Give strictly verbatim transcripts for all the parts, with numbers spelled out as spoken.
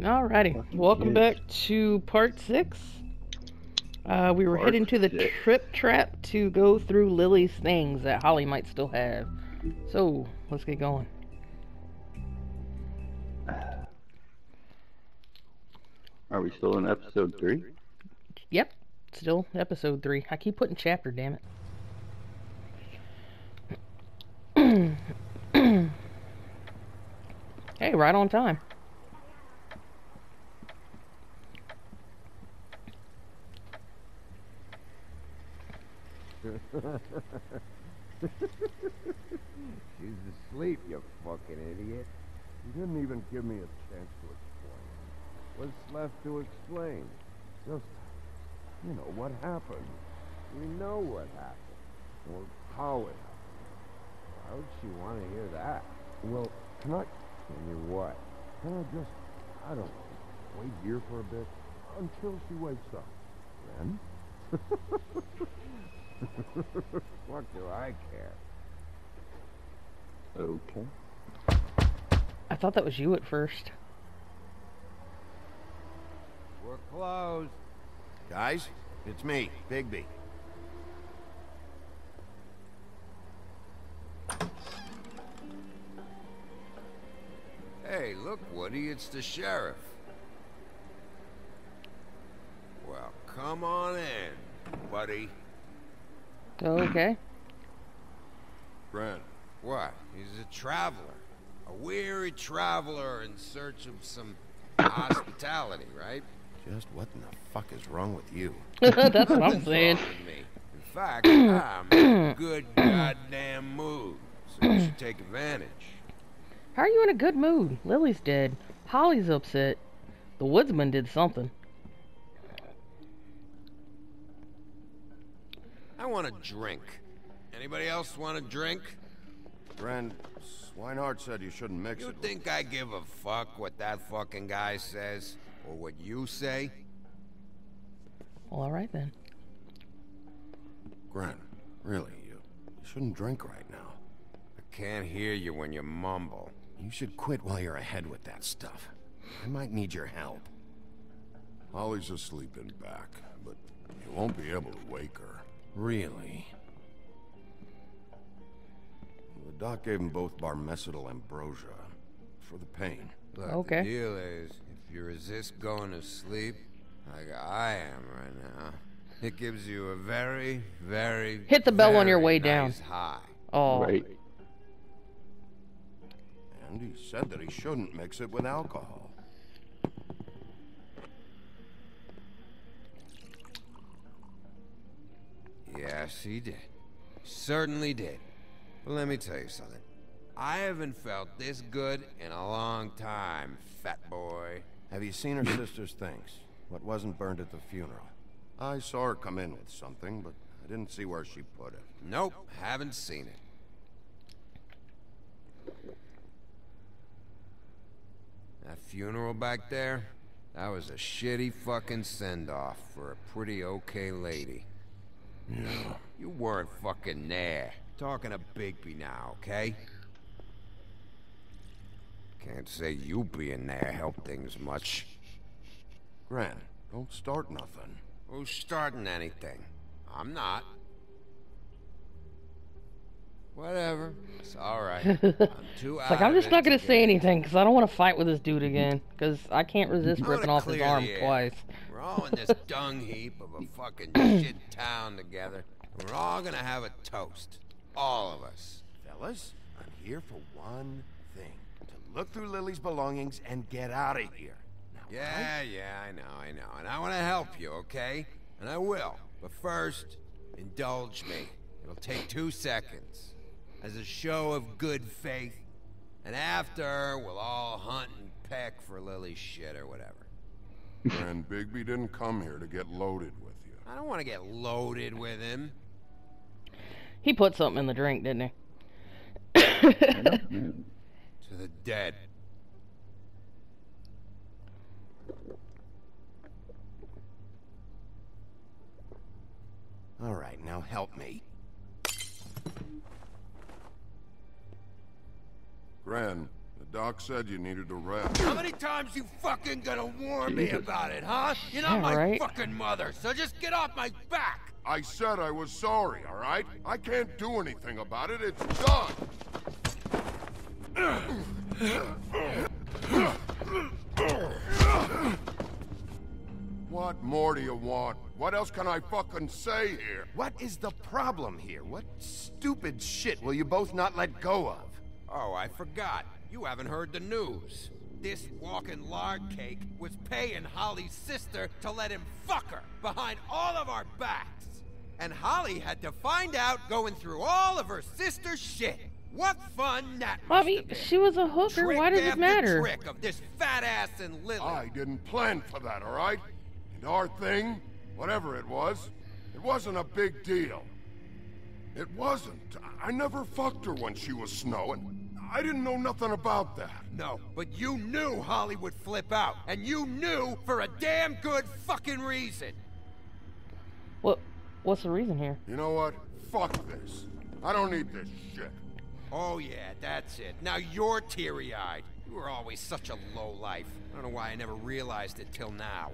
Alrighty, welcome back to part six. Uh, we were part heading to the six. trip trap to go through Lily's things that Holly might still have. So, let's get going. Are we still in episode three? Yep, still episode three. I keep putting chapter, damn it. Hey, right on time. She's asleep, you fucking idiot. You didn't even give me a chance to explain. What's left to explain? Just, you know, what happened. We know what happened. Or how it happened. Why would she want to hear that? Well, can I... Can you what? Can I just, I don't know, wait here for a bit? Until she wakes up. Then? What do I care? Okay. I thought that was you at first. We're closed. Guys, it's me, Bigby. Hey, look, Woody, it's the sheriff. Well, come on in, buddy. Okay. Brent. What? He's a traveler. A weary traveler in search of some hospitality, right? Just what in the fuck is wrong with you? That's what I'm saying. Me. In fact, I'm in a good goddamn mood, so you should take advantage. How are you in a good mood? Lily's dead. Holly's upset. The woodsman did something. I want a drink. Anybody else want a drink? Friend, Swinehart said you shouldn't mix you it. You think I give a fuck what that fucking guy says? Or what you say? Well, alright then. Grant, really, you, you shouldn't drink right now. I can't hear you when you mumble. You should quit while you're ahead with that stuff. I might need your help. Holly's asleep in back, but you won't be able to wake her. Really? The doc gave them both barmesidal ambrosia for the pain. Look, okay. The deal is, if you resist going to sleep, like I am right now, it gives you a very, very hit the bell on your way down. Nice high. Oh. Right. And he said that he shouldn't mix it with alcohol. Yes, he did. Certainly did. But let me tell you something. I haven't felt this good in a long time, fat boy. Have you seen her sister's things? What wasn't burned at the funeral? I saw her come in with something, but I didn't see where she put it. Nope, haven't seen it. That funeral back there, that was a shitty fucking send-off for a pretty okay lady. Yeah. You weren't fucking there. Talking to Bigby now, okay? Can't say you being there helped things much. Gran, don't start nothing. Who's starting anything? I'm not. Whatever. It's alright. I'm too it's like, I'm just not gonna say anything, because I don't want to fight with this dude again. Because I can't resist ripping off his arm twice. We're all in this dung heap of a fucking shit town together. We're all gonna have a toast. All of us. Fellas, I'm here for one thing. To look through Lily's belongings and get out of here. Now, yeah, I... yeah, I know, I know. And I want to help you, okay? And I will. But first, indulge me. It'll take two seconds. As a show of good faith, and after, we'll all hunt and peck for Lily's shit or whatever. And Bigby didn't come here to get loaded with you. I don't want to get loaded with him. He put something in the drink, didn't he? To the dead. All right, now help me. Gran, the doc Doc said you needed a rest. How many times you fucking gonna warn Jesus. me about it, huh? You're not yeah, my right? fucking mother, so just get off my back! I said I was sorry, all right? I can't do anything about it, it's done! What more do you want? What else can I fucking say here? What is the problem here? What stupid shit will you both not let go of? Oh, I forgot. You haven't heard the news. This walking lard cake was paying Holly's sister to let him fuck her behind all of our backs. And Holly had to find out going through all of her sister's shit. What fun that Bobby, she was a hooker. Tricked Why does it matter? Trick of this fat ass and Lily. I didn't plan for that, all right? And our thing, whatever it was, it wasn't a big deal. It wasn't. I never fucked her when she was Snow, and I didn't know nothing about that. No, but you knew Holly would flip out, and you knew for a damn good fucking reason. What? What's the reason here? You know what? Fuck this. I don't need this shit. Oh yeah, that's it. Now you're teary-eyed. You were always such a lowlife. I don't know why I never realized it till now.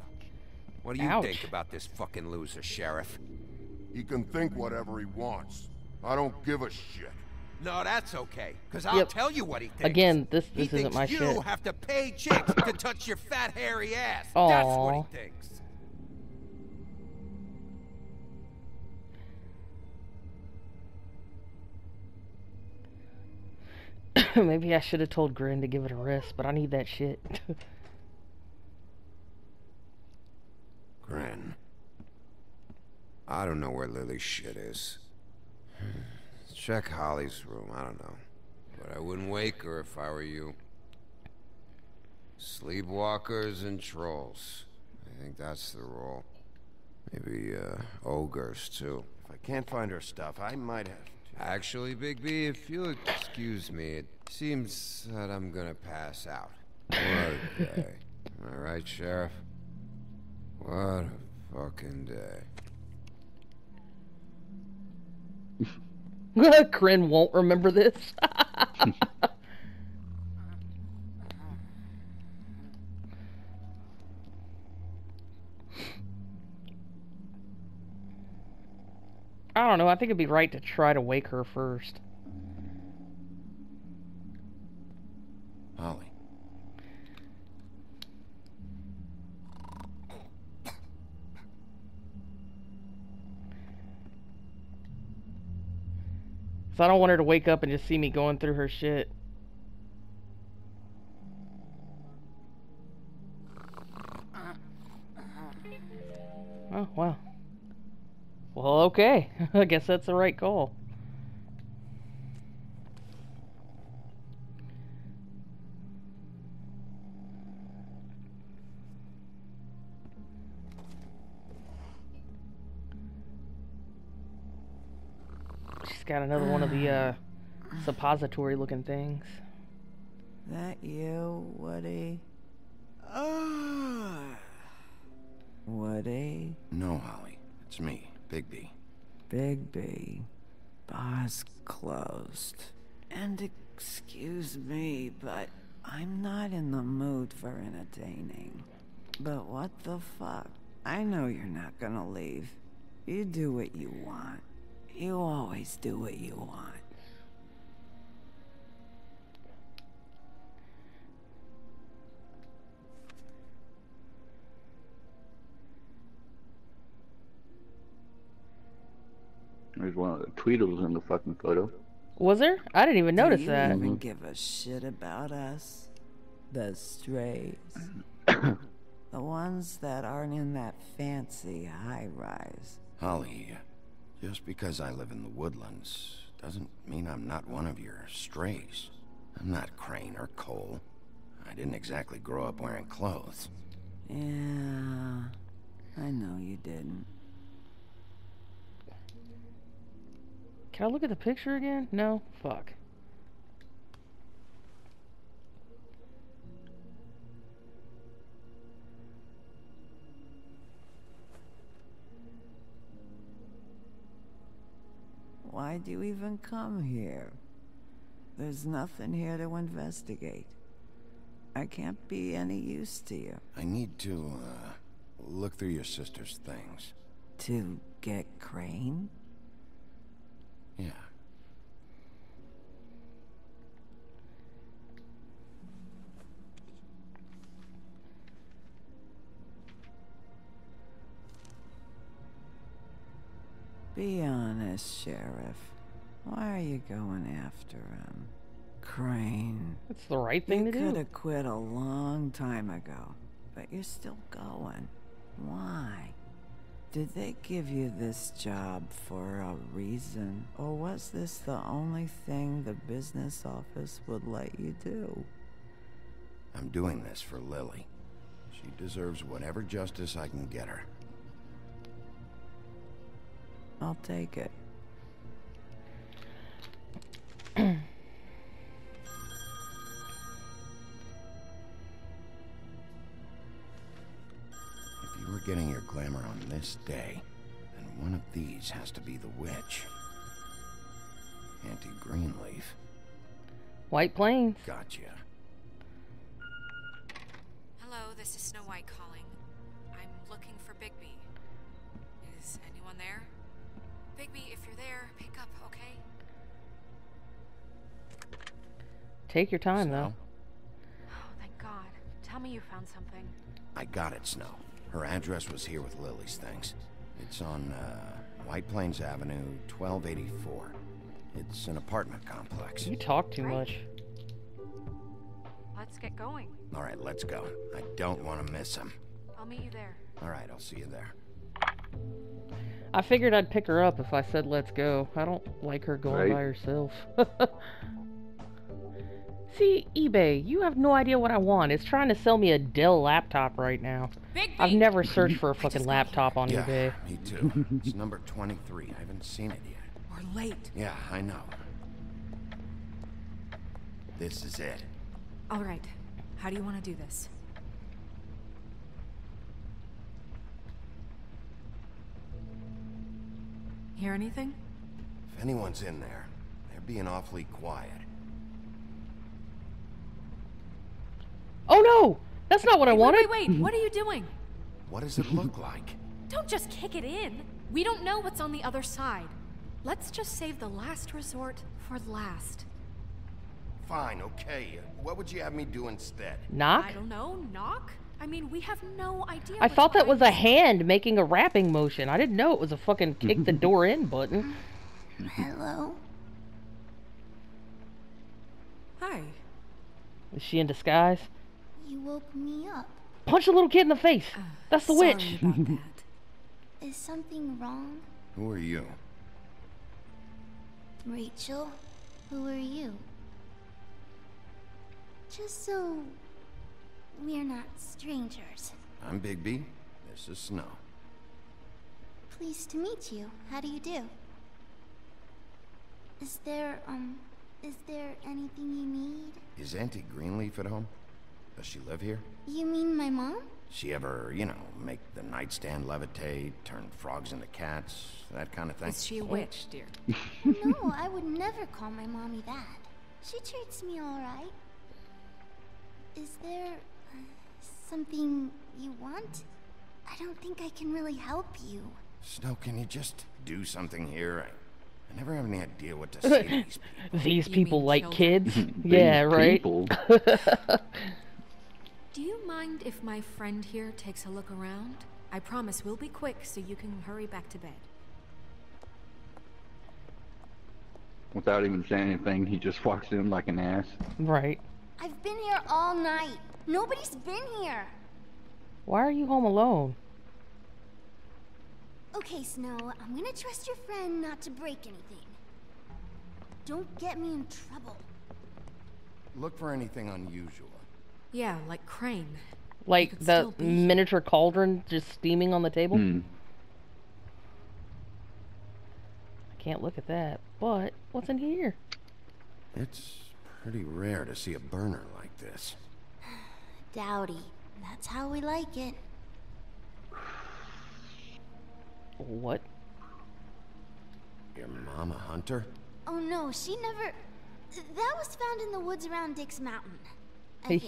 What do you Ouch. think about this fucking loser, Sheriff? He can think whatever he wants. I don't give a shit. No, that's okay, because I'll yep. tell you what he thinks. Again, this, this he isn't my shit. He thinks you have to pay chicks to touch your fat, hairy ass. Aww. That's what he thinks. Maybe I should have told Grin to give it a rest, but I need that shit. Grin. I don't know where Lily's shit is. Check Holly's room, I don't know. But I wouldn't wake her if I were you. Sleepwalkers and trolls. I think that's the rule. Maybe, uh, ogres, too. If I can't find her stuff, I might have... Actually, Bigby, if you'll excuse me, it seems that I'm gonna pass out. What a day. Am I right, Sheriff? What a fucking day. Grin won't remember this. I don't know, I think it'd be right to try to wake her first. Holly. So I don't want her to wake up and just see me going through her shit. Oh, wow. Well, okay. I guess that's the right call. She's got another one of the uh, suppository-looking things. That you, Woody? Ah, Woody? No, Holly. It's me. Bigby. Bigby. Bar's closed. And excuse me, but I'm not in the mood for entertaining. But what the fuck? I know you're not gonna leave. You do what you want. You always do what you want. There's one of the Tweedles in the fucking photo. Was there? I didn't even notice that. Do you even give a shit about us? The strays. The ones that aren't in that fancy high-rise. Holly, just because I live in the woodlands doesn't mean I'm not one of your strays. I'm not Crane or Cole. I didn't exactly grow up wearing clothes. Yeah, I know you didn't. Can I look at the picture again? No? Fuck. Why do you even come here? There's nothing here to investigate. I can't be any use to you. I need to, uh, look through your sister's things. To get Crane? Yeah. Be honest, Sheriff. Why are you going after him? Crane. It's the right thing to do. You could have quit a long time ago, but you're still going. Why? Did they give you this job for a reason? Or was this the only thing the business office would let you do? I'm doing this for Lily. She deserves whatever justice I can get her. I'll take it. If you were getting your glamour on this day, then one of these has to be the witch. Auntie Greenleaf. White Plains. Gotcha. Hello, this is Snow White calling. I'm looking for Bigby. Is anyone there? Bigby, if you're there, pick up, okay? Take your time, Snow. Though. Oh, thank God. Tell me you found something. I got it, Snow. Her address was here with Lily's things. It's on uh, White Plains Avenue, twelve eighty-four. It's an apartment complex. You talk too right. much. Let's get going. All right, let's go. I don't want to miss him. I'll meet you there. All right, I'll see you there. I figured I'd pick her up if I said let's go. I don't like her going right. by herself. See, eBay, you have no idea what I want. It's trying to sell me a Dell laptop right now. Bigby. I've never searched for a fucking laptop on yeah, eBay. Me too. It's number twenty-three. I haven't seen it yet. We're late. Yeah, I know. This is it. All right. How do you want to do this? Hear anything? If anyone's in there, they're being awfully quiet. Oh no! That's not what wait, I wanted! Wait, wait, wait! What are you doing? What does it look like? Don't just kick it in! We don't know what's on the other side. Let's just save the last resort for last. Fine, okay. What would you have me do instead? Knock? I don't know. Knock? I mean, we have no idea. I thought that was a hand making a rapping motion. I didn't know it was a fucking kick the door in button. Hello? Hi. Is she in disguise? You woke me up. Punch a little kid in the face. Uh, That's the sorry witch. About that. Is something wrong? Who are you? Rachel, who are you? Just so... we're not strangers. I'm Bigby. This is Snow. Pleased to meet you. How do you do? Is there, um, is there anything you need? Is Auntie Greenleaf at home? Does she live here? You mean my mom? She ever, you know, make the nightstand levitate, turn frogs into cats, that kind of thing? Is she a witch, dear? No, I would never call my mommy that. She treats me all right. Is there... something you want? I don't think I can really help you. Snow, can you just do something here? I, I never have any idea what to say to these people. These people like kids? Yeah, right? Do you mind if my friend here takes a look around? I promise we'll be quick so you can hurry back to bed. Without even saying anything, he just walks in like an ass. Right. I've been here all night. Nobody's been here. Why are you home alone? Okay, Snow, I'm gonna trust your friend not to break anything. Don't get me in trouble. Look for anything unusual. Yeah, like Crane. Like the miniature cauldron just steaming on the table? Hmm. I can't look at that, but what's in here? It's pretty rare to see a burner like this. Dowdy. That's how we like it. What? Your mama hunter? Oh no, she never... That was found in the woods around Dick's Mountain. I think.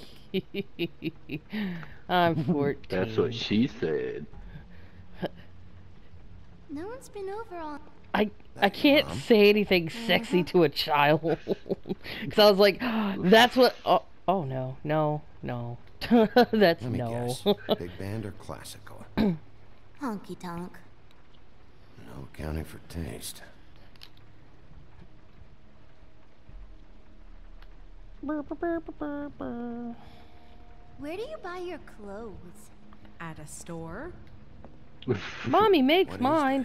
I'm fourteen. That's what she said. No one's been over all. I I can't say anything sexy to a child because I was like, oh, that's what. Oh, oh no, no, no. That's Let me no. Guess. Big band or classical? Honky tonk. No accounting for taste. Where do you buy your clothes? At a store. Mommy makes mine.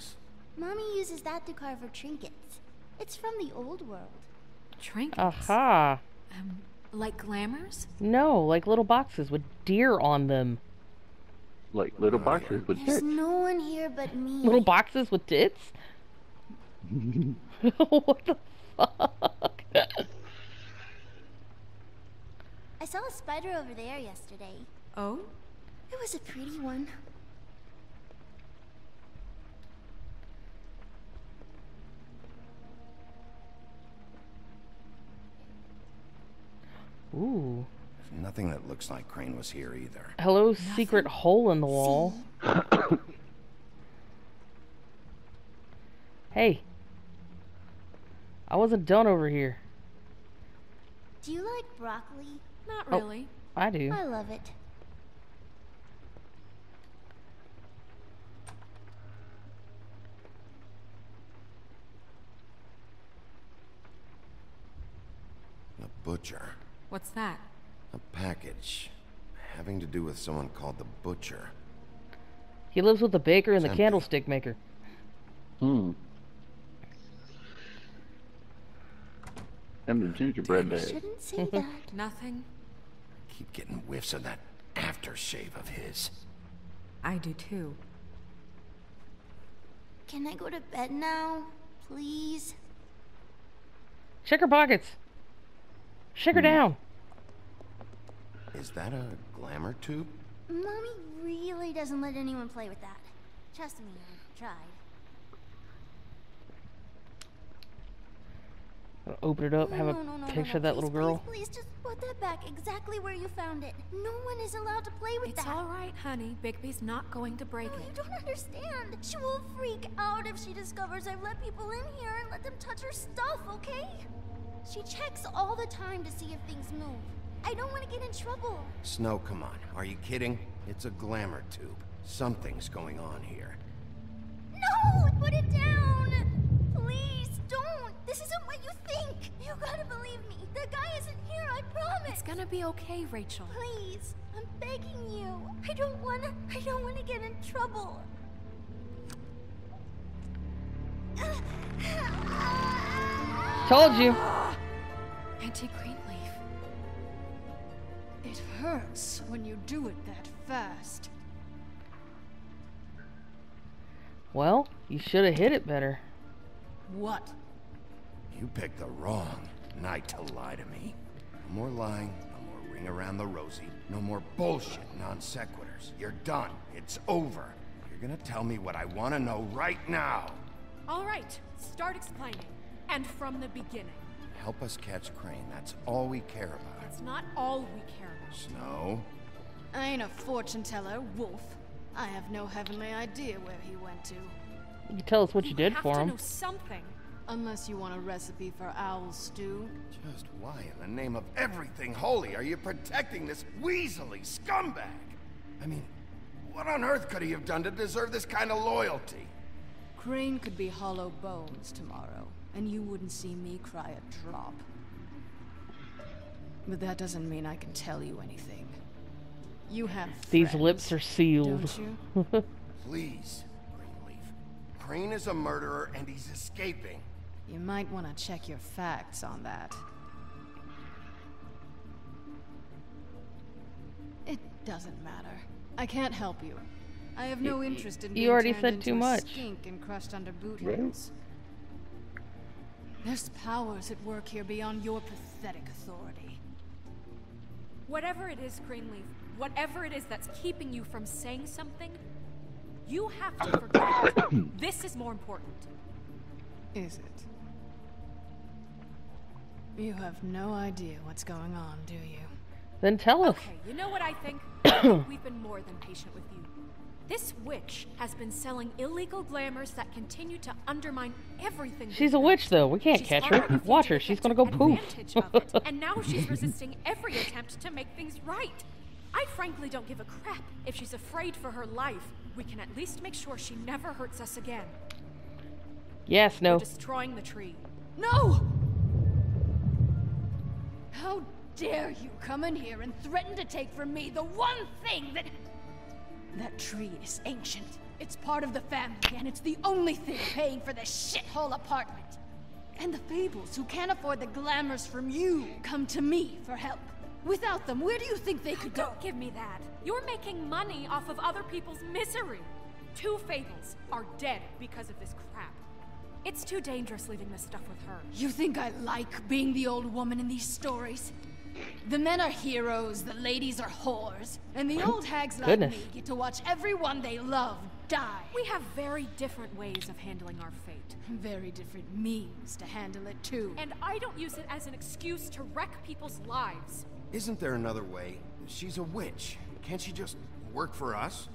Mommy uses that to carve her trinkets. It's from the old world. Trinkets? Aha. Um, like glamours? No, like little boxes with deer on them. Like little boxes with There's tits? There's no one here but me. Little boxes with tits? What the fuck? I saw a spider over there yesterday. Oh? It was a pretty one. Ooh. There's nothing that looks like Crane was here either. Hello, nothing. Secret hole in the wall. Hey. I wasn't done over here. Do you like broccoli? Not really. Oh, I do. I love it. The butcher. What's that? A package. Having to do with someone called the Butcher. He lives with the baker and the candlestick maker. Hmm. And the gingerbread man. Shouldn't say that. Nothing. Keep getting whiffs of that aftershave of his. I do too. Can I go to bed now, please? Check her pockets. Shake her down. Is that a glamour tube? Mommy really doesn't let anyone play with that. Trust me, I tried. Open it up, have no, a no, no, picture no, no. of that please, little girl. Please, please, just put that back exactly where you found it. No one is allowed to play with it's that. It's all right, honey. Bigby's not going to break no, it. You don't understand. She will freak out if she discovers I've let people in here and let them touch her stuff, okay? She checks all the time to see if things move. I don't want to get in trouble. Snow, come on. Are you kidding? It's a glamour tube. Something's going on here. No! Put it down! Please, don't! This isn't what you think! You gotta believe me. The guy isn't here, I promise! It's gonna be okay, Rachel. Please, I'm begging you. I don't wanna... I don't wanna get in trouble. Told you. Auntie Greenleaf. It hurts when you do it that fast. Well, you should have hit it better. What? You picked the wrong night to lie to me. No more lying, no more ring around the rosy, no more bullshit non sequiturs. You're done. It's over. You're gonna tell me what I want to know right now. All right, start explaining. And from the beginning. Help us catch Crane. That's all we care about. It's not all we care about. Snow? I ain't a fortune teller, wolf. I have no heavenly idea where he went to. You tell us what you, you did for him. You have to know something. Unless you want a recipe for owl stew. Just why in the name of everything holy are you protecting this weaselly scumbag? I mean, what on earth could he have done to deserve this kind of loyalty? Crane could be hollow bones tomorrow. And you wouldn't see me cry a drop. But that doesn't mean I can tell you anything. You have friends, these lips are sealed. Don't you? Please, Greenleaf. Crane is a murderer and he's escaping. You might want to check your facts on that. It doesn't matter. I can't help you. I have no interest in being you already said too much. Skink and crushed under boot heels. There's powers at work here beyond your pathetic authority. Whatever it is, Greenleaf, whatever it is that's keeping you from saying something, you have to forget. This is more important. Is it? You have no idea what's going on, do you? Then tell us. Okay, you know what I think? I think we've been more than patient with you. This witch has been selling illegal glamours that continue to undermine everything. She's a witch, though. We can't catch her. Watch her. She's gonna go poof. And now she's resisting every attempt to make things right. I frankly don't give a crap if she's afraid for her life. We can at least make sure she never hurts us again. Yes, no. We're destroying the tree. No! How dare you come in here and threaten to take from me the one thing that... That tree is ancient. It's part of the family, and it's the only thing paying for this shithole apartment. And the Fables, who can't afford the glamours from you, come to me for help. Without them, where do you think they could go? Don't give me that. You're making money off of other people's misery. Two Fables are dead because of this crap. It's too dangerous leaving this stuff with her. You think I like being the old woman in these stories? The men are heroes, the ladies are whores, and the old hags like Goodness. me get to watch everyone they love die. We have very different ways of handling our fate. Very different means to handle it, too. And I don't use it as an excuse to wreck people's lives. Isn't there another way? She's a witch. Can't she just work for us?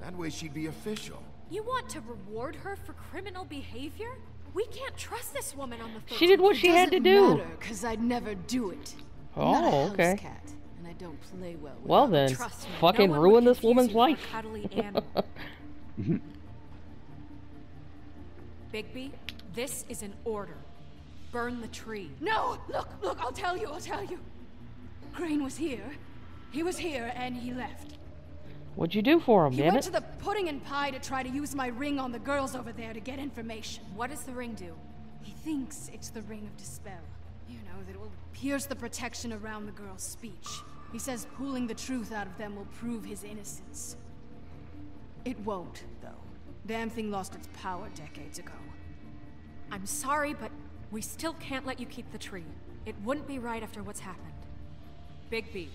That way she'd be official. You want to reward her for criminal behavior? We can't trust this woman on the phone. She did what she had to do. Because I'd never do it. Oh, not a house okay. Cat, and I don't play well, well then, trust me, fucking no ruin this woman's life. Bigby, this is an order. Burn the tree. No, look, look, I'll tell you, I'll tell you. Crane was here. He was here, and he left. What'd you do for him, he went it? to the Pudding and Pie to try to use my ring on the girls over there to get information. What does the ring do? He thinks it's the ring of dispel. You know, that it will pierce the protection around the girl's speech. He says pulling the truth out of them will prove his innocence. It won't, though. Damn thing lost its power decades ago. I'm sorry, but we still can't let you keep the tree. It wouldn't be right after what's happened. Bigby.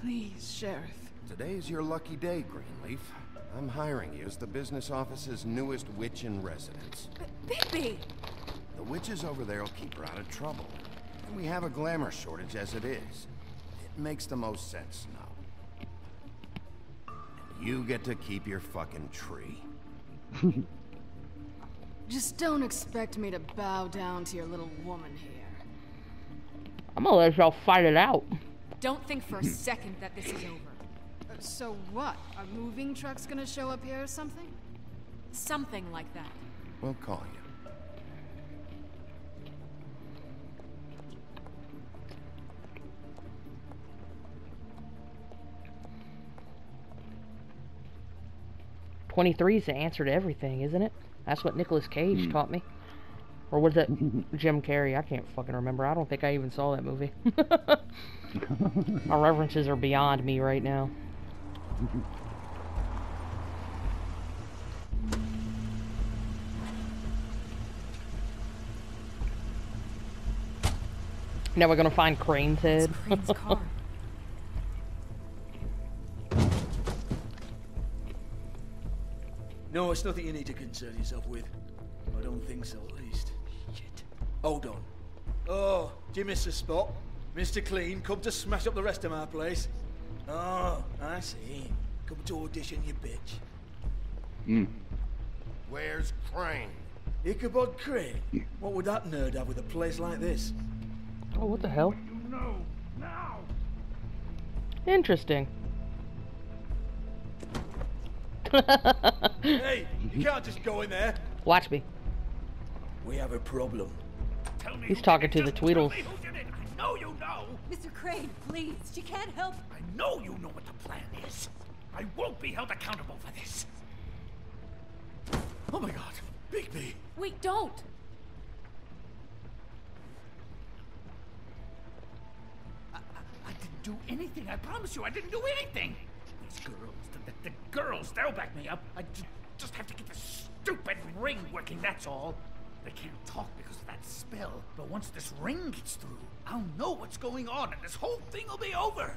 Please, Sheriff. Today is your lucky day, Greenleaf. I'm hiring you as the business office's newest witch in residence. B- Bigby! The witches over there will keep her out of trouble. And we have a glamour shortage as it is. It makes the most sense now. And you get to keep your fucking tree. Just don't expect me to bow down to your little woman here. I'm gonna let y'all fight it out. Don't think for a second that this is over. Uh, so what? Are moving trucks gonna show up here or something? Something like that. We'll call you. twenty-three is the answer to everything, isn't it? That's what Nicolas Cage mm. taught me. Or was that Jim Carrey? I can't fucking remember. I don't think I even saw that movie. My references are beyond me right now. Now we're gonna find Crane's head. Crane's car. No, it's nothing you need to concern yourself with. I don't think so, at least. Shit. Hold on. Oh, did you miss a spot? Mister Clean come to smash up the rest of my place. Oh, I see. Come to audition, you bitch. Hmm. Where's Crane? Ichabod Crane? What would that nerd have with a place like this? Oh, what the hell? You know now. Interesting. Hey, you can't just go in there. Watch me. We have a problem. Tell me. He's talking to the Tweedles. I know you know. Mister Crane, please. She can't help. I know you know what the plan is. I won't be held accountable for this. Oh my God, Bigby. Wait, don't. I, I, I didn't do anything. I promise you, I didn't do anything. These girls, the, the, the girls, they'll back me up. I just, just have to get this stupid ring working, that's all. They can't talk because of that spell, but once this ring gets through, I'll know what's going on and this whole thing will be over.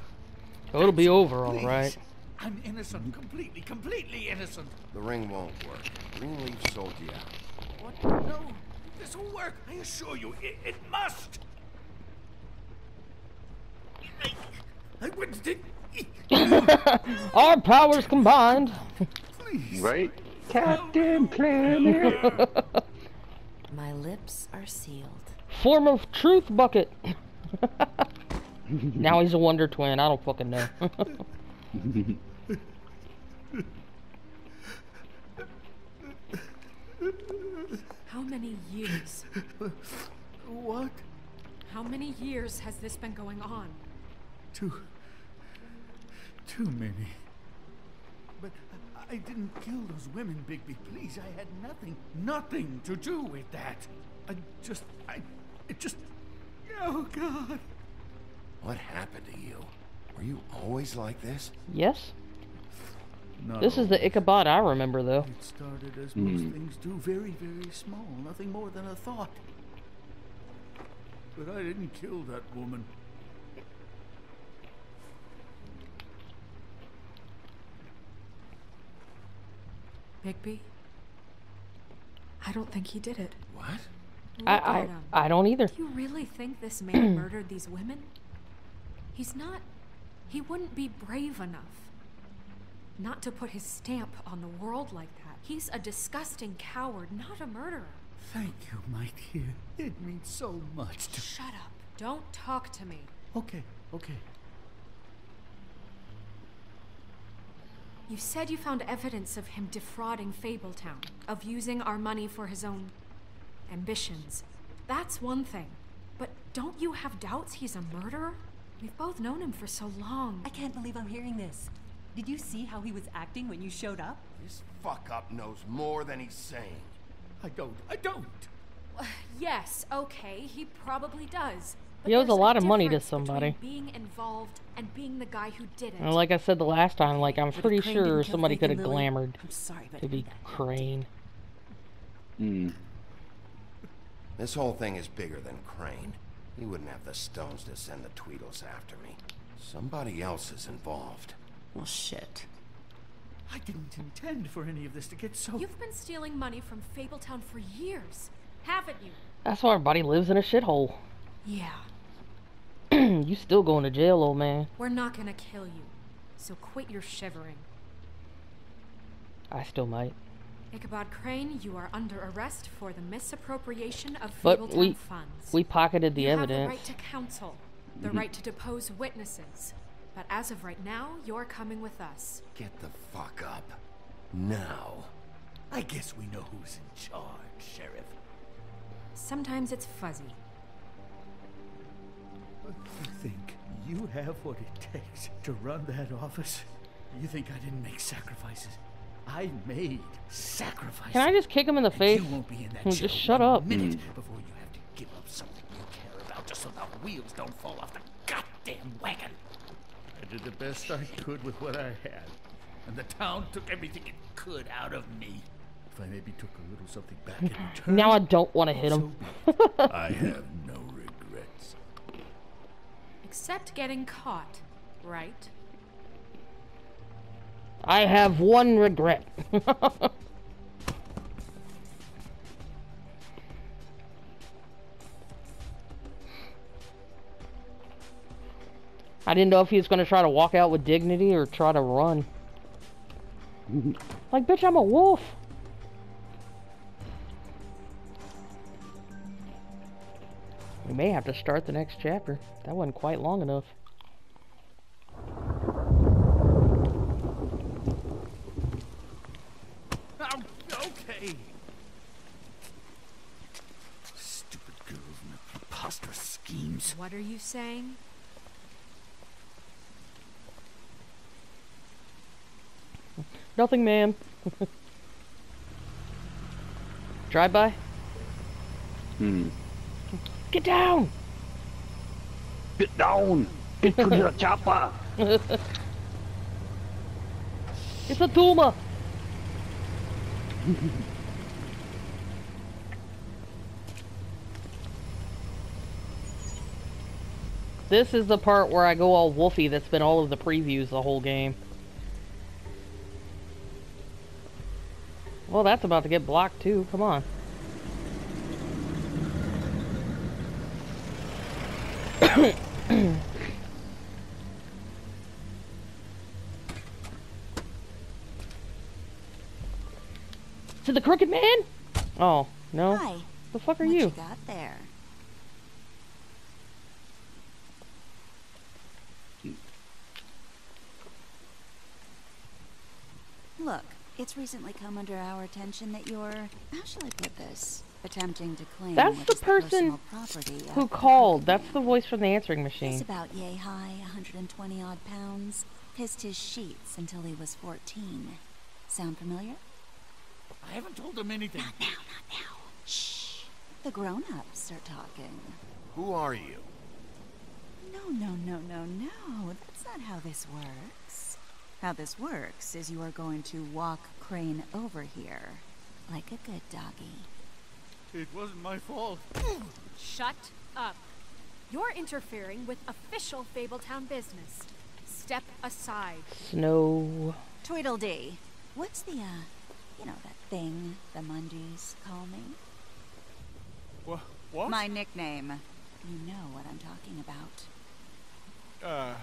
Oh, it'll be over, all right. I'm innocent, completely, completely innocent. The ring won't work. Greenleaf sold you out. What? No, this will work. I assure you, it, it must. Our powers combined. Please. Right? Captain Planet. My lips are sealed. Form of truth bucket. Now he's a wonder twin. I don't fucking know. How many years? What? How many years has this been going on? Too... too many. But I didn't kill those women, Bigby. Please, I had nothing, nothing to do with that. I just... I... it just... Oh, God. What happened to you? Were you always like this? Yes. No. This is the Ichabod I remember, though. It started as mm. most things do, very, very small. Nothing more than a thought. But I didn't kill that woman. Bigby? I don't think he did it. What? Look I I, I don't either. Do you really think this man murdered these women? He's not... he wouldn't be brave enough. Not to put his stamp on the world like that. He's a disgusting coward, not a murderer. Thank you, my dear. It means so much to... Shut up. Don't talk to me. Okay, okay. You said you found evidence of him defrauding Fabletown, of using our money for his own ambitions. That's one thing. But don't you have doubts he's a murderer? We've both known him for so long. I can't believe I'm hearing this. Did you see how he was acting when you showed up? This fuck-up knows more than he's saying. I don't. I don't. Yes, okay, he probably does. He owes a lot of money to somebody. Being involved and being the guy who did it. And like I said the last time, like I'm pretty sure somebody could have glamored to be Crane. Hmm. This whole thing is bigger than Crane. He wouldn't have the stones to send the Tweedles after me. Somebody else is involved. Well, shit. I didn't intend for any of this to get so... You've been stealing money from Fabletown for years, haven't you? That's why everybody lives in a shithole. Yeah. You still going to jail, old man. We're not gonna kill you, so quit your shivering. I still might. Ichabod Crane, you are under arrest for the misappropriation of Fabletown funds. We pocketed the evidence. You have the right to counsel, the right to depose witnesses. But as of right now, you're coming with us. Get the fuck up. Now. I guess we know who's in charge, Sheriff. Sometimes it's fuzzy. You think you have what it takes to run that office? You think I didn't make sacrifices? I made sacrifices. Can I just kick him in the face? You won't be in that just shut up. Minute before you have to give up something you care about just so the wheels don't fall off the goddamn wagon. I did the best I could with what I had, and the town took everything it could out of me. If I maybe took a little something back in return... Now I don't want to hit him. I have no regrets. Except getting caught, right? I have one regret. I didn't know if he was going to try to walk out with dignity or try to run. Like, bitch, I'm a wolf. We may have to start the next chapter. That wasn't quite long enough. Um, okay. Stupid girls and their preposterous schemes. What are you saying? Nothing, ma'am. Drive by? Hmm. Get down! Get down! Get to the chopper! It's a tumor! This is the part where I go all wolfy that's been all of the previews the whole game. Well, that's about to get blocked too. Come on. To the Crooked Man? Oh, no. Hi. The fuck are what you? you got there? Look, it's recently come under our attention that you're, how shall I put this, attempting to claim That's the person the who called. That's the voice from the answering machine. He's about yay high, one hundred twenty odd pounds. Pissed his sheets until he was fourteen. Sound familiar? I haven't told him anything. Not now, not now. Shh. The grown-ups are talking. Who are you? No, no, no, no, no. That's not how this works. How this works is you are going to walk Crane over here. Like a good doggy. It wasn't my fault. Shut up. You're interfering with official Fabletown business. Step aside. Snow. Tweedledee. What's the, uh, you know, that thing the Mundies call me? Wha what? My nickname. You know what I'm talking about. Uh,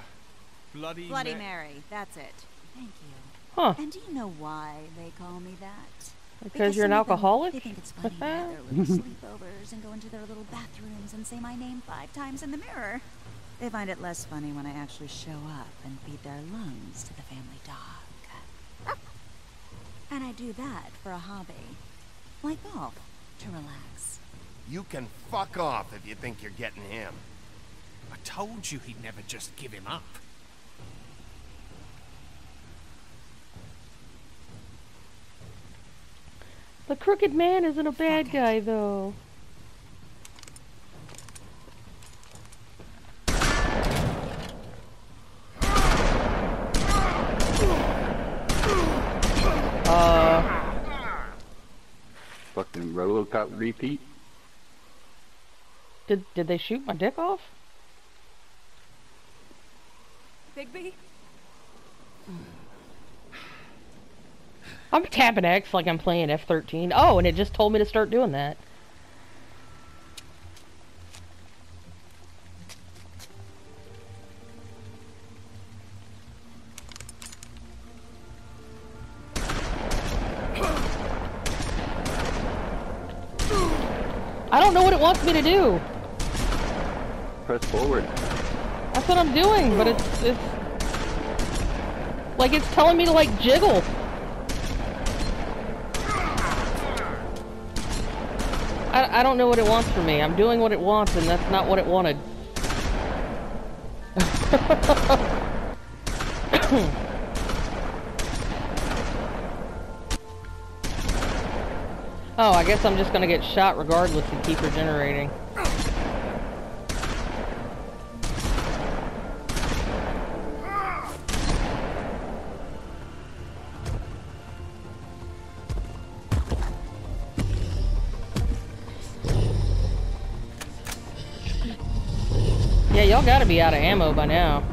Bloody, Bloody Ma Mary. That's it. Thank you. Huh. And do you know why they call me that? Because, because you're an alcoholic? They think it's funny to have their little sleepovers and go into their little bathrooms and say my name five times in the mirror. They find it less funny when I actually show up and feed their lungs to the family dog. And I do that for a hobby. Like golf, to relax. You can fuck off if you think you're getting him. I told you he'd never just give him up. The Crooked Man isn't a bad guy, though. Uh... Fucking Robocop repeat. Did, did they shoot my dick off? Bigby? I'm tapping X like I'm playing F thirteen. Oh, and it just told me to start doing that. I don't know what it wants me to do. Press forward. That's what I'm doing, but it's it's like it's telling me to like jiggle. I, I don't know what it wants from me. I'm doing what it wants, and that's not what it wanted. Oh, I guess I'm just gonna get shot regardless and keep regenerating. Y'all gotta be out of ammo by now.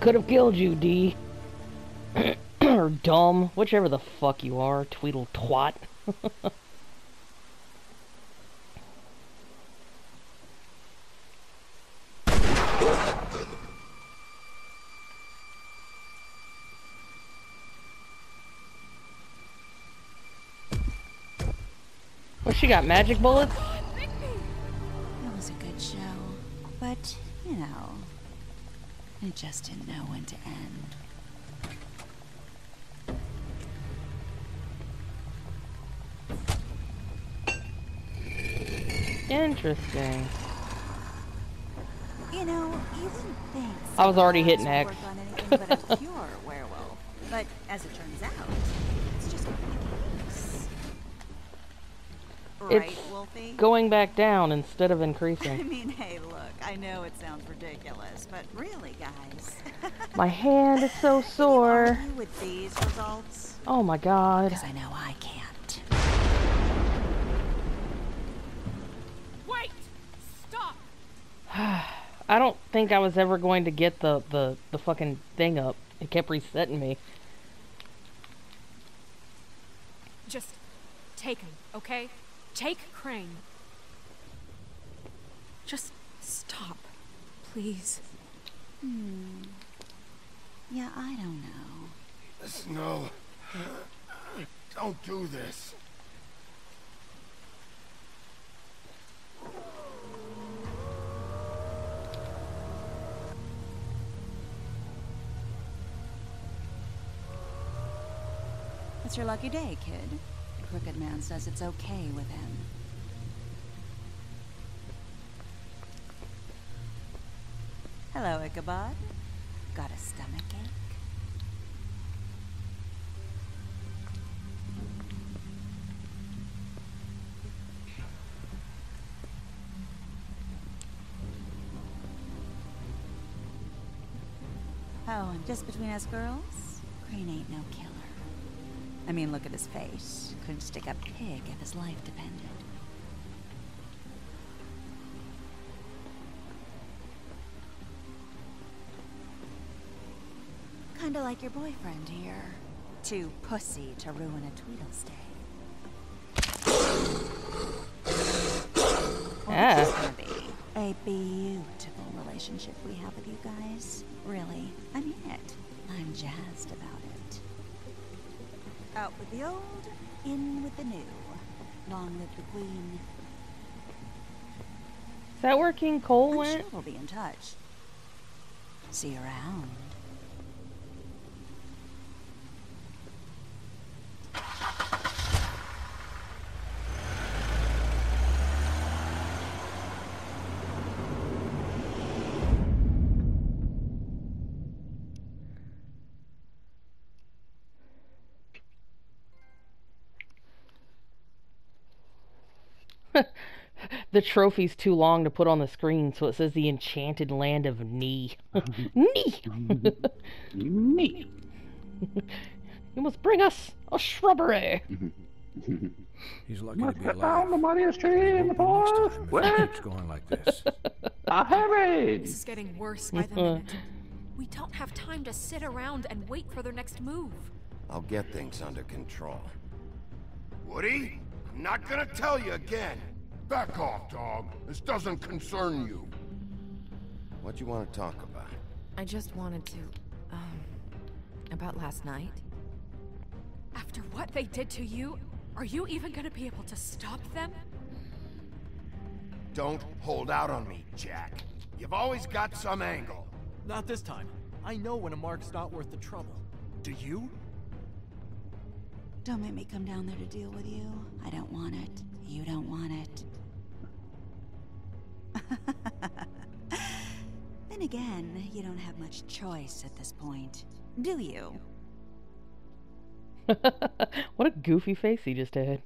Could have killed you, D. Or dumb. Whichever the fuck you are, Tweedle Twat. What, she got magic bullets? That was a good show. But, you know... I just didn't know when to end. Interesting. You know, you wouldn't think I was already hitting X. But a pure werewolf. But as it turns out, it's just right, Wolfie? Going back down instead of increasing. I mean, hey, look, I know it sounds ridiculous, but really, guys. My hand is so sore. Can you argue with these results? Oh my God. Because I know I can't. Wait! Stop! I don't think I was ever going to get the, the, the fucking thing up. It kept resetting me. Just take him, okay? Take Crane. Just stop, please. Hmm. Yeah, I don't know. Snow, don't do this. It's your lucky day, kid. Crooked man says it's okay with him. Hello, Ichabod. Got a stomach ache? Oh, and just between us girls, Crane ain't no killer. I mean, look at his face. Couldn't stick a pig if his life depended. Kinda like your boyfriend here. Too pussy to ruin a Tweedlestay. Yeah. It's gonna be a beautiful relationship we have with you guys. Really, I mean it. I'm jazzed about it. Out with the old, in with the new. Long live the queen. Is that where King Cole went? I'm sure we'll be in touch. See you around. The trophy's too long to put on the screen, so it says the enchanted land of Nee. Nee! Nee! You must bring us a shrubbery! He's lucky must to be alive. Down the mightiest tree in the forest! What's going like this? I hurried! This is getting worse by the minute. We don't have time to sit around and wait for their next move. I'll get things under control. Woody, I'm not gonna tell you again! Back off, dog. This doesn't concern you. What do you want to talk about? I just wanted to, um, about last night. After what they did to you, are you even going to be able to stop them? Don't hold out on me, Jack. You've always got some angle. Not this time. I know when a mark's not worth the trouble. Do you? Don't make me come down there to deal with you. I don't want it. You don't want it. Then again, you don't have much choice at this point, do you? What a goofy face he just had.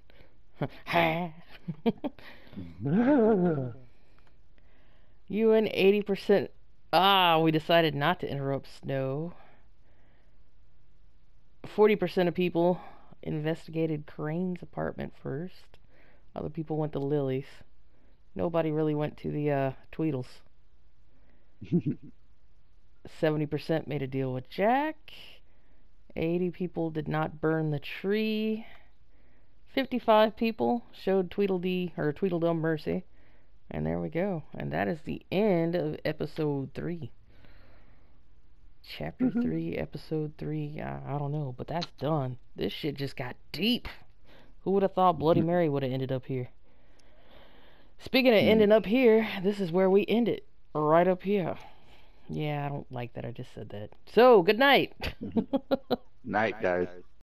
You and eighty percent... Ah, we decided not to interrupt Snow. forty percent of people investigated Crane's apartment first. Other people went to Lily's. Nobody really went to the uh, Tweedles. seventy percent made a deal with Jack. eighty people did not burn the tree. fifty-five people showed Tweedledee or Tweedledum mercy. And there we go. And that is the end of episode three. Chapter mm-hmm. three, episode three. I, I don't know, but that's done. This shit just got deep. Who would have thought Bloody Mary would have ended up here? Speaking of ending up here, this is where we end it. Right up here. Yeah, I don't like that. I just said that. So, good night. Night, guys.